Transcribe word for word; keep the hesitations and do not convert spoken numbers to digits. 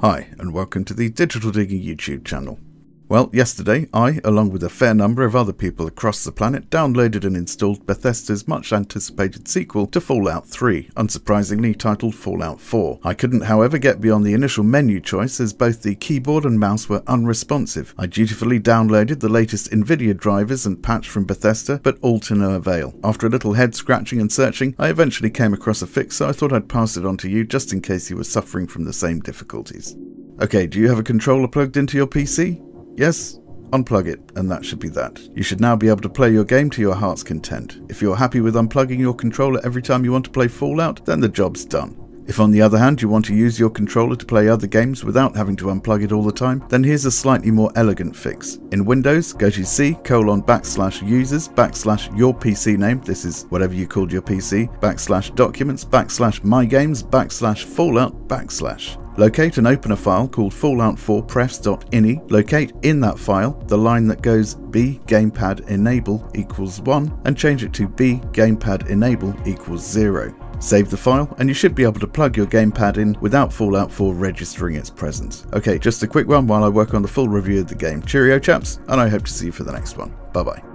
Hi, and welcome to the Digital Digging YouTube channel. Well, yesterday I, along with a fair number of other people across the planet, downloaded and installed Bethesda's much anticipated sequel to Fallout three, unsurprisingly titled Fallout four. I couldn't however get beyond the initial menu choice as both the keyboard and mouse were unresponsive. I dutifully downloaded the latest Nvidia drivers and patch from Bethesda, but all to no avail. After a little head scratching and searching, I eventually came across a fix, so I thought I'd pass it on to you just in case you were suffering from the same difficulties. Okay, do you have a controller plugged into your P C? Yes? Unplug it, and that should be that. You should now be able to play your game to your heart's content. If you're happy with unplugging your controller every time you want to play Fallout, then the job's done. If on the other hand you want to use your controller to play other games without having to unplug it all the time, then here's a slightly more elegant fix. In Windows, go to C colon backslash users backslash your P C name, this is whatever you called your P C, backslash documents backslash my games backslash Fallout backslash. Locate and open a file called Fallout four Prefs dot I N I, locate in that file the line that goes B GamePad Enable equals one and change it to B GamePad Enable equals zero. Save the file and you should be able to plug your gamepad in without Fallout four registering its presence. Okay, just a quick one while I work on the full review of the game. Cheerio chaps, and I hope to see you for the next one. Bye bye.